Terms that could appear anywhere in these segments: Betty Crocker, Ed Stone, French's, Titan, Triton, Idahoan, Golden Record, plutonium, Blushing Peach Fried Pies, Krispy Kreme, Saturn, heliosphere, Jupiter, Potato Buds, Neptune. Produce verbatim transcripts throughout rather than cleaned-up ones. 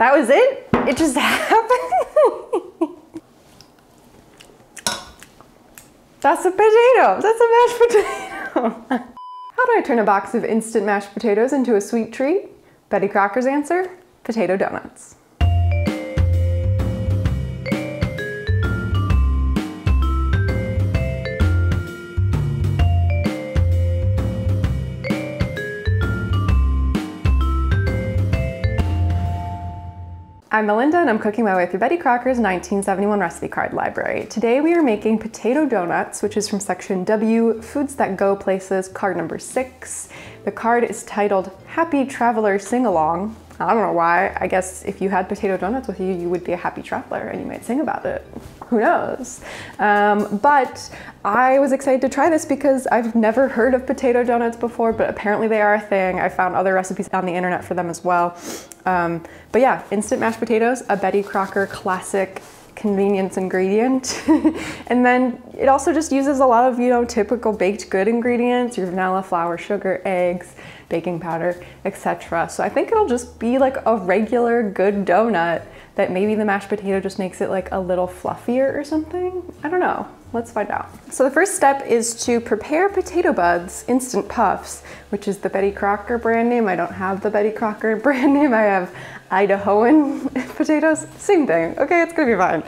That was it? It just happened? That's a potato. That's a mashed potato. How do I turn a box of instant mashed potatoes into a sweet treat? Betty Crocker's answer, potato donuts. I'm Melinda and I'm cooking my way through Betty Crocker's nineteen seventy-one recipe card library. Today we are making potato donuts, which is from section W, Foods That Go Places, card number six. The card is titled Happy Traveler Sing Along. I don't know why. I guess if you had potato donuts with you, you would be a happy traveler and you might sing about it. Who knows? Um, but I was excited to try this because I've never heard of potato donuts before, but apparently they are a thing. I found other recipes on the internet for them as well. Um, but yeah, instant mashed potatoes, a Betty Crocker classic convenience ingredient. And then it also just uses a lot of, you know, typical baked good ingredients, your vanilla, flour, sugar, eggs, baking powder, et cetera. So I think it'll just be like a regular good donut that maybe the mashed potato just makes it like a little fluffier or something. I don't know. Let's find out. So the first step is to prepare Potato Buds Instant Puffs, which is the Betty Crocker brand name. I don't have the Betty Crocker brand name. I have Idahoan potatoes. Same thing. Okay, it's gonna be fine.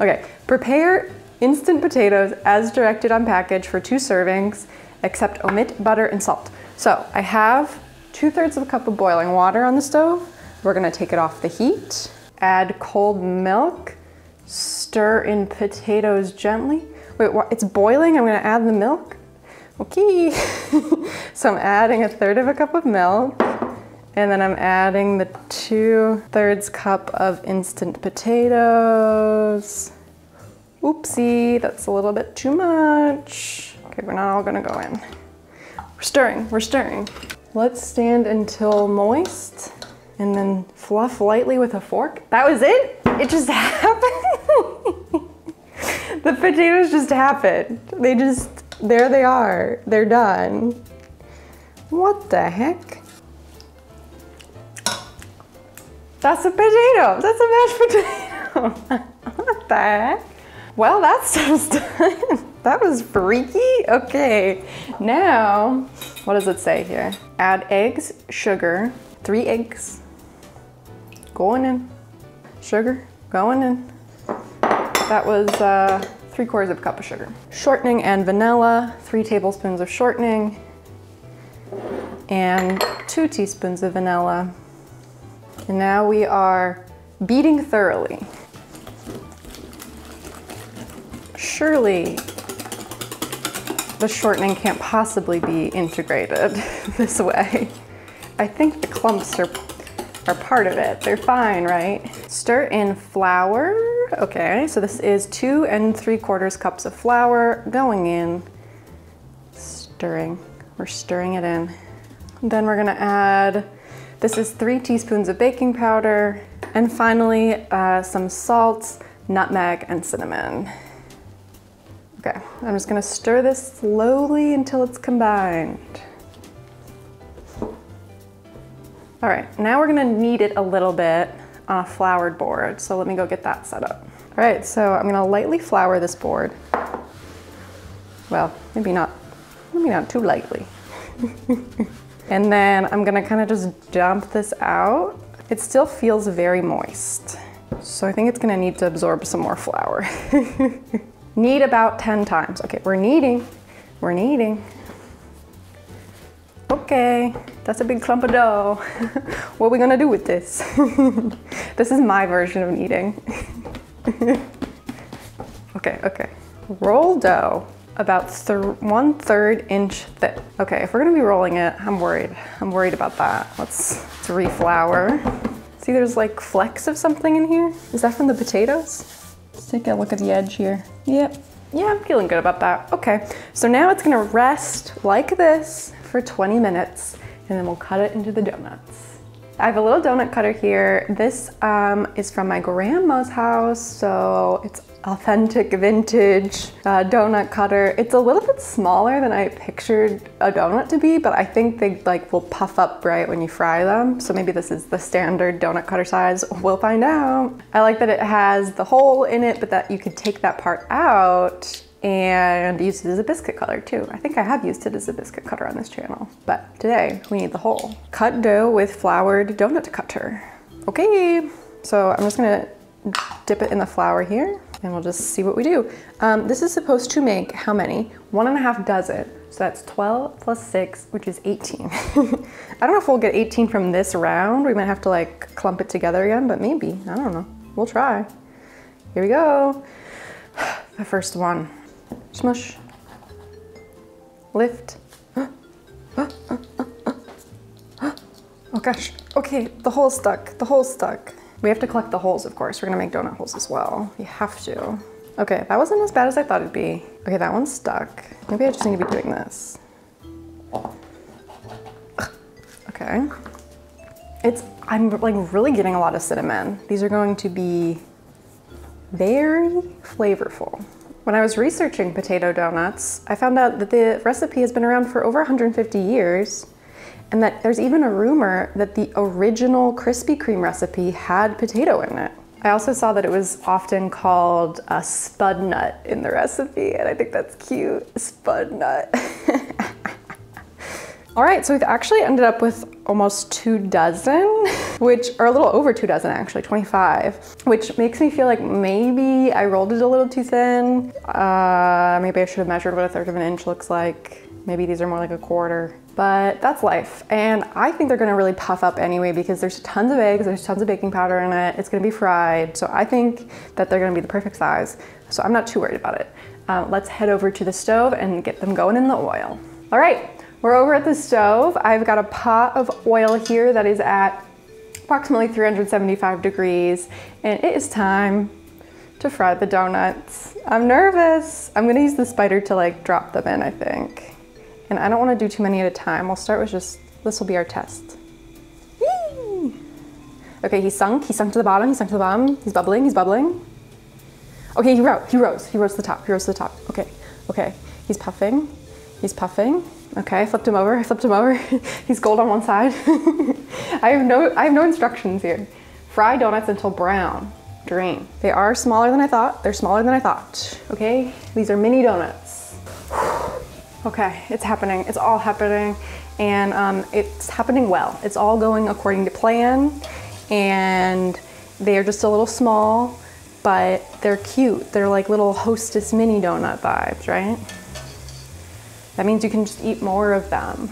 Okay, prepare instant potatoes as directed on package for two servings, except omit butter and salt. So I have two thirds of a cup of boiling water on the stove. We're gonna take it off the heat, add cold milk, stir in potatoes gently. Wait, what? It's boiling, I'm gonna add the milk? Okay. So I'm adding a third of a cup of milk, and then I'm adding the two thirds cup of instant potatoes. Oopsie, that's a little bit too much. Okay, we're not all gonna go in. We're stirring, we're stirring. Let's stand until moist, and then fluff lightly with a fork. That was it? It just happened. The potatoes just happened. They just, there they are. They're done. What the heck? That's a potato. That's a mashed potato. What the heck? Well, that stuff's done. That was freaky. Okay, now, what does it say here? Add eggs, sugar, three eggs. Going in. Sugar, going in. That was uh, three quarters of a cup of sugar. Shortening and vanilla, three tablespoons of shortening, and two teaspoons of vanilla. And now we are beating thoroughly. Surely the shortening can't possibly be integrated this way. I think the clumps are are part of it. They're fine, right? Stir in flour. Okay, so this is two and three quarters cups of flour going in, stirring. We're stirring it in. Then we're gonna add, this is three teaspoons of baking powder, and finally uh, some salt, nutmeg, and cinnamon. Okay, I'm just gonna stir this slowly until it's combined. All right, now we're gonna knead it a little bit on a floured board. So let me go get that set up. All right, so I'm gonna lightly flour this board. Well, maybe not, maybe not too lightly. And then I'm gonna kind of just dump this out. It still feels very moist. So I think it's gonna need to absorb some more flour. Knead about ten times. Okay, we're kneading, we're kneading. Okay, that's a big clump of dough. What are we gonna do with this? This is my version of kneading. Okay, okay. Roll dough about one third inch thick. Okay, if we're gonna be rolling it, I'm worried. I'm worried about that. Let's, let's reflour. See, there's like flecks of something in here. Is that from the potatoes? Let's take a look at the edge here. Yep. Yeah, I'm feeling good about that. Okay, so now it's gonna rest like this for twenty minutes, and then we'll cut it into the donuts. I have a little donut cutter here. This um, is from my grandma's house, so it's authentic vintage uh, donut cutter. It's a little bit smaller than I pictured a donut to be, but I think they like will puff up right when you fry them. So maybe this is the standard donut cutter size. We'll find out. I like that it has the hole in it, but that you could take that part out and use it as a biscuit cutter too. I think I have used it as a biscuit cutter on this channel, but today we need the hole. Cut dough with floured donut cutter. Okay, so I'm just gonna dip it in the flour here and we'll just see what we do. Um, this is supposed to make how many? One and a half dozen. So that's twelve plus six, which is eighteen. I don't know if we'll get eighteen from this round. We might have to like clump it together again, but maybe, I don't know. We'll try. Here we go. The first one. Smush. Lift. Oh gosh. Okay, the hole's stuck, the hole's stuck. We have to collect the holes, of course. We're gonna make donut holes as well. We have to. Okay, that wasn't as bad as I thought it'd be. Okay, that one's stuck. Maybe I just need to be doing this. Okay. It's, I'm like really getting a lot of cinnamon. These are going to be very flavorful. When I was researching potato donuts, I found out that the recipe has been around for over one hundred fifty years, and that there's even a rumor that the original Krispy Kreme recipe had potato in it. I also saw that it was often called a spud nut in the recipe, and I think that's cute, spud nut. All right, so we've actually ended up with almost two dozen, which are a little over two dozen actually, twenty-five, which makes me feel like maybe I rolled it a little too thin. Uh, maybe I should have measured what a third of an inch looks like. Maybe these are more like a quarter, but that's life. And I think they're gonna really puff up anyway because there's tons of eggs, there's tons of baking powder in it, it's gonna be fried. So I think that they're gonna be the perfect size. So I'm not too worried about it. Uh, let's head over to the stove and get them going in the oil. All right. We're over at the stove. I've got a pot of oil here that is at approximately three hundred seventy-five degrees, and it is time to fry the donuts. I'm nervous. I'm gonna use the spider to like drop them in, I think. And I don't wanna do too many at a time. We'll start with just, this will be our test. Yee! Okay, he sunk, he sunk to the bottom, he sunk to the bottom. He's bubbling, he's bubbling. Okay, he rose, he rose, he rose to the top, he rose to the top. Okay, okay, he's puffing, he's puffing. Okay, I flipped him over, I flipped him over. He's gold on one side. I have no I have no instructions here. Fry donuts until brown. Drain. They are smaller than I thought. They're smaller than I thought. Okay, these are mini donuts. Okay, it's happening. It's all happening. And um, it's happening well. It's all going according to plan. And they are just a little small, but they're cute. They're like little Hostess mini donut vibes, right? That means you can just eat more of them.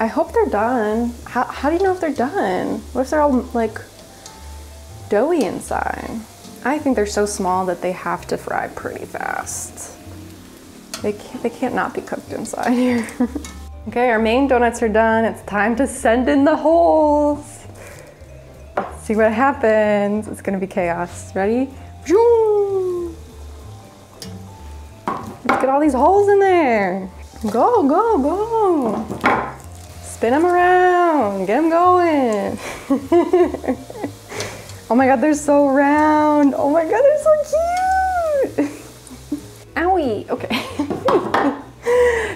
I hope they're done. How, how do you know if they're done? What if they're all like doughy inside? I think they're so small that they have to fry pretty fast. They can't, they can't not be cooked inside here. Okay, our main donuts are done. It's time to send in the holes. Let's see what happens. It's gonna be chaos. Ready? Let's get all these holes in there. Go, go, go. Spin them around, get them going. Oh my God, they're so round. Oh my God, they're so cute. Owie, okay.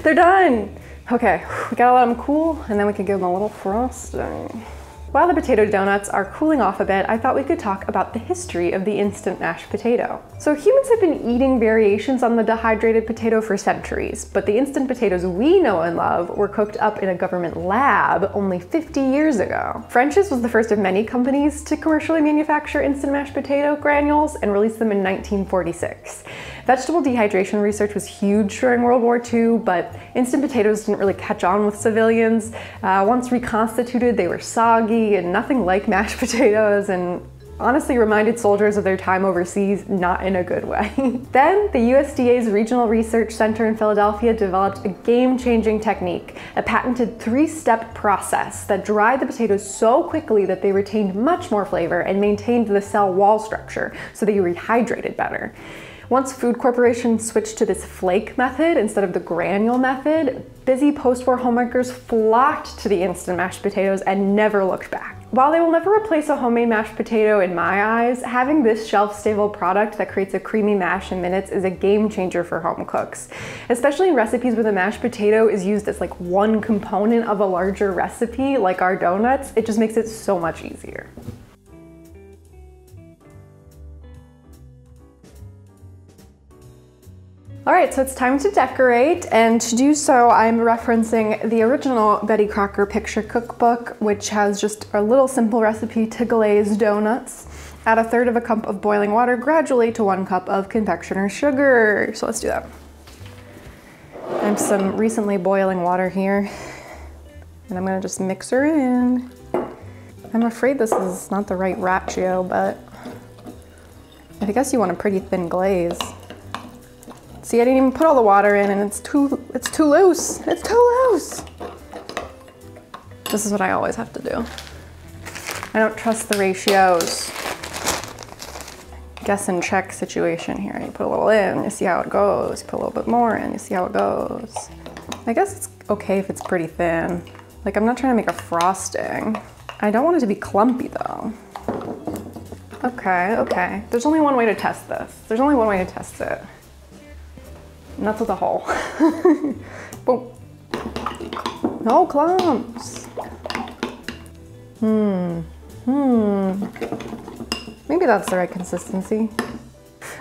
They're done. Okay, we gotta let them cool and then we can give them a little frosting. While the potato donuts are cooling off a bit, I thought we could talk about the history of the instant mashed potato. So humans have been eating variations on the dehydrated potato for centuries, but the instant potatoes we know and love were cooked up in a government lab only fifty years ago. French's was the first of many companies to commercially manufacture instant mashed potato granules and release them in nineteen forty-six. Vegetable dehydration research was huge during World War Two, but instant potatoes didn't really catch on with civilians. Uh, once reconstituted, they were soggy, and nothing like mashed potatoes, and honestly reminded soldiers of their time overseas, not in a good way. Then the U S D A's Regional Research Center in Philadelphia developed a game-changing technique, a patented three-step process that dried the potatoes so quickly that they retained much more flavor and maintained the cell wall structure, so they rehydrated better. Once food corporations switched to this flake method instead of the granule method, busy post-war homemakers flocked to the instant mashed potatoes and never looked back. While they will never replace a homemade mashed potato in my eyes, having this shelf-stable product that creates a creamy mash in minutes is a game changer for home cooks, especially in recipes where the mashed potato is used as like one component of a larger recipe, like our donuts. It just makes it so much easier. All right, so it's time to decorate, and to do so, I'm referencing the original Betty Crocker picture cookbook, which has just a little simple recipe to glaze donuts. Add a third of a cup of boiling water gradually to one cup of confectioner's sugar. So let's do that. I have some recently boiling water here, and I'm gonna just mix her in. I'm afraid this is not the right ratio, but I guess you want a pretty thin glaze. See, I didn't even put all the water in, and it's too, it's too loose. It's too loose. This is what I always have to do. I don't trust the ratios. Guess and check situation here. You put a little in, you see how it goes. You put a little bit more in, you see how it goes. I guess it's okay if it's pretty thin. Like, I'm not trying to make a frosting. I don't want it to be clumpy though. Okay, okay. There's only one way to test this. There's only one way to test it. Not to the hole. Boom. No clumps. Hmm. Hmm. Maybe that's the right consistency.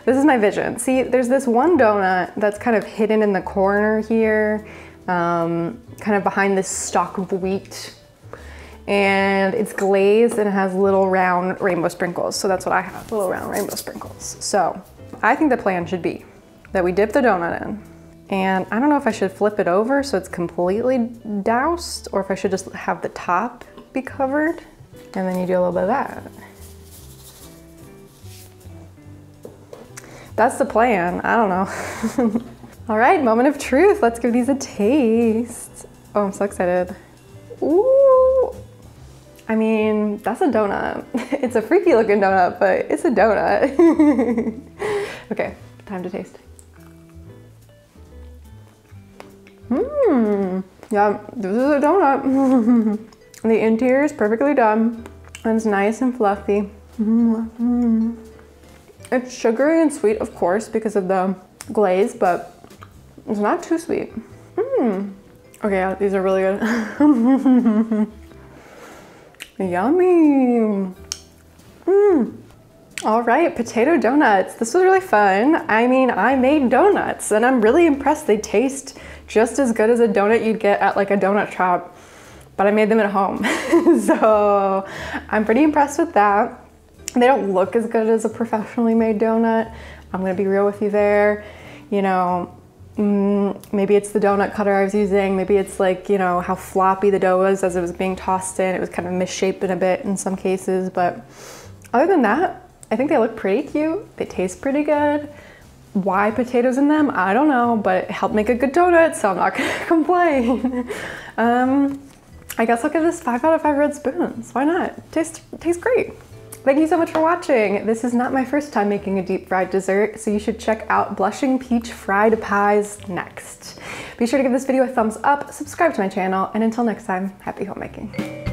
This is my vision. See, there's this one donut that's kind of hidden in the corner here, um, kind of behind this stalk of wheat. And it's glazed and it has little round rainbow sprinkles. So that's what I have, little round rainbow sprinkles. So I think the plan should be that we dip the donut in. And I don't know if I should flip it over so it's completely doused, or if I should just have the top be covered. And then you do a little bit of that. That's the plan, I don't know. All right, moment of truth. Let's give these a taste. Oh, I'm so excited. Ooh. I mean, that's a donut. It's a freaky looking donut, but it's a donut. Okay, time to taste. Mmm, yeah, this is a donut. The interior is perfectly done, and it's nice and fluffy. Mm-hmm. It's sugary and sweet, of course, because of the glaze, but it's not too sweet. Mmm. Okay, yeah, these are really good. Yummy. Mmm. All right, potato donuts. This was really fun. I mean, I made donuts, and I'm really impressed. They taste just as good as a donut you'd get at like a donut shop, but I made them at home. So I'm pretty impressed with that. They don't look as good as a professionally made donut. I'm gonna be real with you there. You know, maybe it's the donut cutter I was using. Maybe it's like, you know, how floppy the dough was as it was being tossed in. It was kind of misshapen a bit in some cases, but other than that, I think they look pretty cute. They taste pretty good. Why potatoes in them? I don't know, but it helped make a good donut, so I'm not gonna complain. um, I guess I'll give this five out of five red spoons. Why not? Tastes, tastes great. Thank you so much for watching. This is not my first time making a deep fried dessert, so you should check out Blushing Peach Fried Pies next. Be sure to give this video a thumbs up, subscribe to my channel, and until next time, happy homemaking.